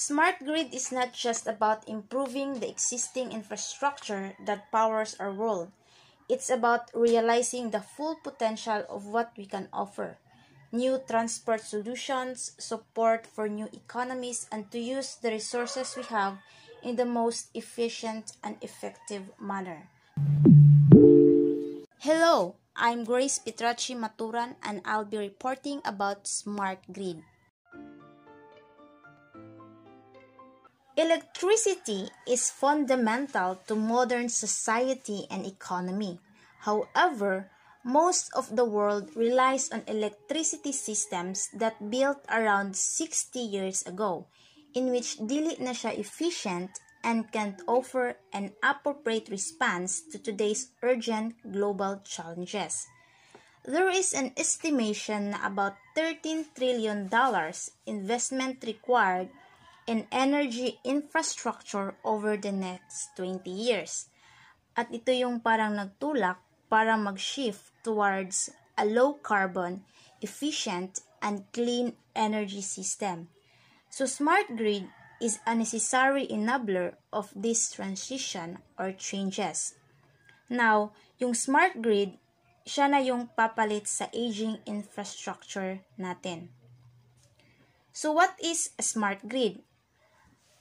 Smart grid is not just about improving the existing infrastructure that powers our world. It's about realizing the full potential of what we can offer. New transport solutions, support for new economies, and to use the resources we have in the most efficient and effective manner. Hello, I'm Grace Pitrachi Maturan, and I'll be reporting about Smart Grid. Electricity is fundamental to modern society and economy. However, most of the world relies on electricity systems that built around 60 years ago, in which dili na siya efficient and can't offer an appropriate response to today's urgent global challenges. There is an estimation na about $13 trillion investment required in energy infrastructure over the next 20 years. At ito yung parang nagtulak para mag-shift towards a low-carbon, efficient, and clean energy system. So smart grid is a necessary enabler of this transition or changes. Now, yung smart grid, siya na yung papalit sa aging infrastructure natin. So what is a smart grid?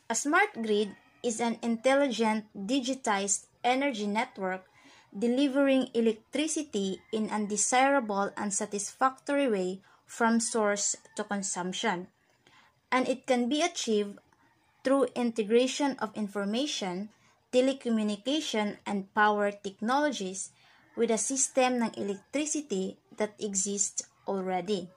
A smart grid is an intelligent, digitized energy network delivering electricity in an desirable and satisfactory way from source to consumption. And it can be achieved through integration of information, telecommunication, and power technologies with a system ng electricity that exists already.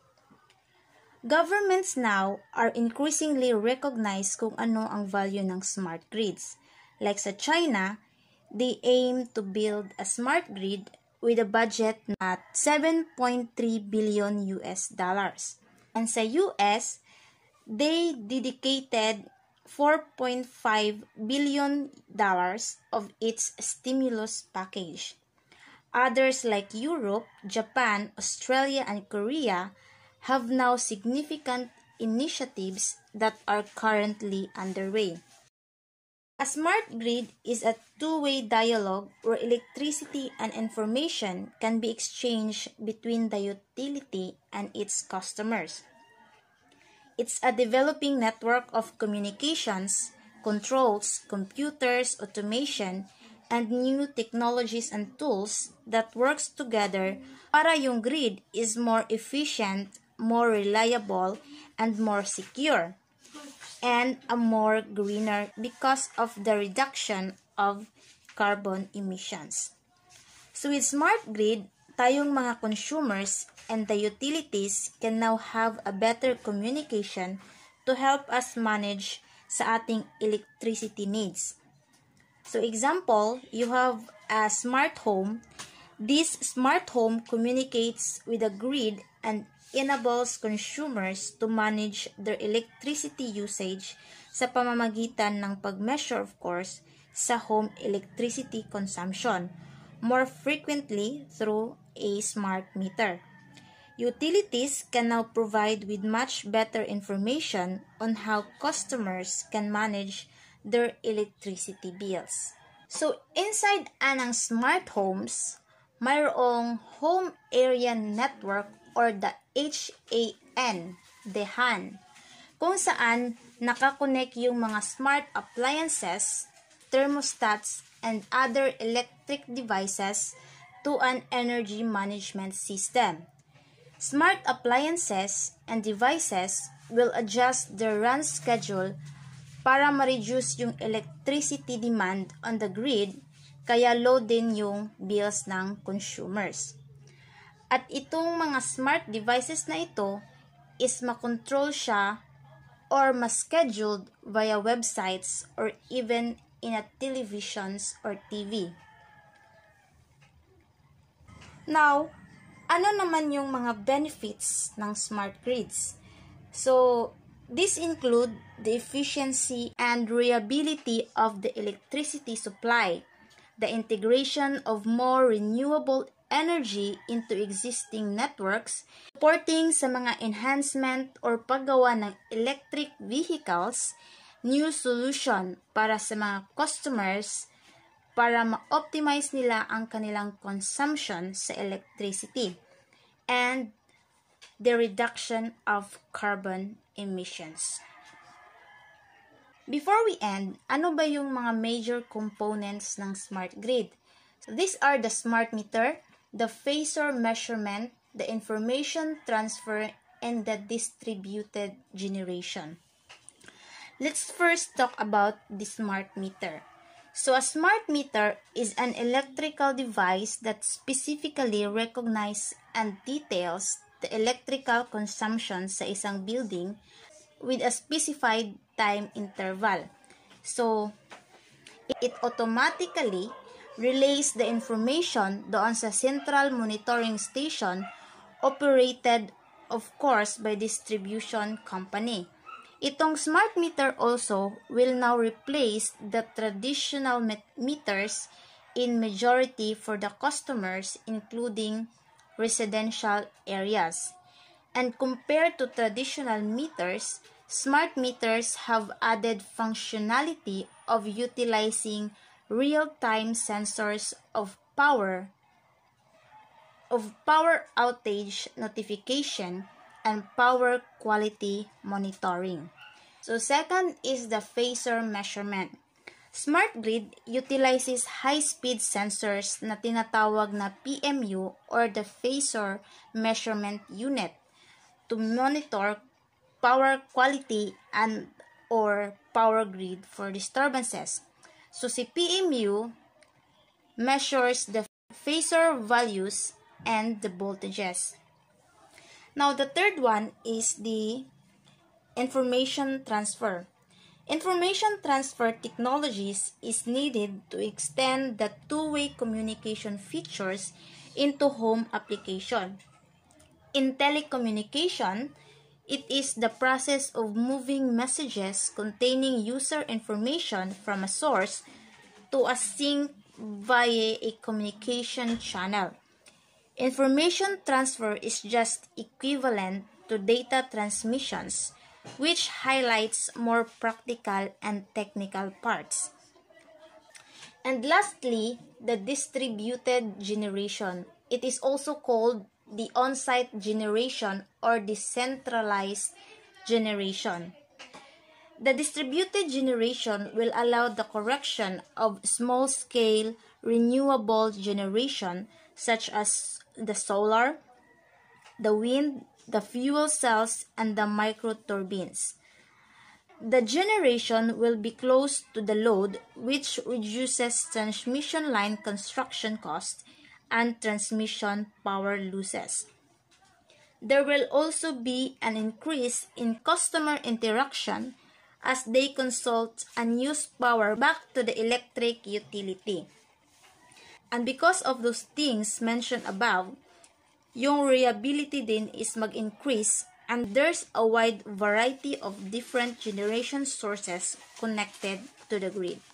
Governments now are increasingly recognized kung ano ang value ng smart grids. Like sa China, they aim to build a smart grid with a budget at $7.3 billion. And sa US, they dedicated $4.5 billion of its stimulus package. Others like Europe, Japan, Australia, and Korea have now significant initiatives that are currently underway. A smart grid is a two-way dialogue where electricity and information can be exchanged between the utility and its customers. It's a developing network of communications, controls, computers, automation, and new technologies and tools that works together para yung grid is more efficient, more reliable, and more secure, and a more greener because of the reduction of carbon emissions. So with smart grid, tayong mga consumers and the utilities can now have a better communication to help us manage sa ating electricity needs. So example, you have a smart home. This smart home communicates with a grid and enables consumers to manage their electricity usage sa pamamagitan ng pag-measure, of course, sa home electricity consumption more frequently through a smart meter. Utilities can now provide with much better information on how customers can manage their electricity bills. So inside anang smart homes, mayroong home area network or the HAN, the HAN, kung saan nakakonek yung mga smart appliances, thermostats, and other electric devices to an energy management system. Smart appliances and devices will adjust their run schedule para ma-reduce yung electricity demand on the grid, kaya low din yung bills ng consumers. At itong mga smart devices na ito is makontrol siya or ma-scheduled via websites or even in a televisions or TV. Now, ano naman yung mga benefits ng smart grids? So, this include the efficiency and reliability of the electricity supply, the integration of more renewable energy into existing networks, supporting sa mga enhancement or paggawa ng electric vehicles, new solution para sa mga customers para ma-optimize nila ang kanilang consumption sa electricity and the reduction of carbon emissions. Before we end, ano ba yung mga major components ng smart grid? So these are the smart meter, the phasor measurement, the information transfer, and the distributed generation. Let's first talk about the smart meter. So a smart meter is an electrical device that specifically recognizes and details the electrical consumption sa isang building with a specified time interval. So it automatically relays the information doon sa central monitoring station operated of course by distribution company. Itong smart meter also will now replace the traditional meters in majority for the customers, including residential areas. And compared to traditional meters, smart meters have added functionality of utilizing real-time sensors of power outage notification and power quality monitoring. So second is the phasor measurement. Smart grid utilizes high-speed sensors na tinatawag na PMU or the phasor measurement unit to monitor power quality and or power grid for disturbances. So si PMU measures the phasor values and the voltages. Now, the third one is the information transfer. Information transfer technologies is needed to extend the two-way communication features into home application. In telecommunication, it is the process of moving messages containing user information from a source to a sink via a communication channel. Information transfer is just equivalent to data transmissions, which highlights more practical and technical parts. And lastly, the distributed generation. It is also called the on-site generation or decentralized generation. The distributed generation will allow the correction of small-scale renewable generation such as the solar, the wind, the fuel cells, and the microturbines. The generation will be close to the load, which reduces transmission line construction costs and transmission power losses. There will also be an increase in customer interaction as they consult and use power back to the electric utility. And because of those things mentioned above, yung reliability din is mag-increase and there's a wide variety of different generation sources connected to the grid.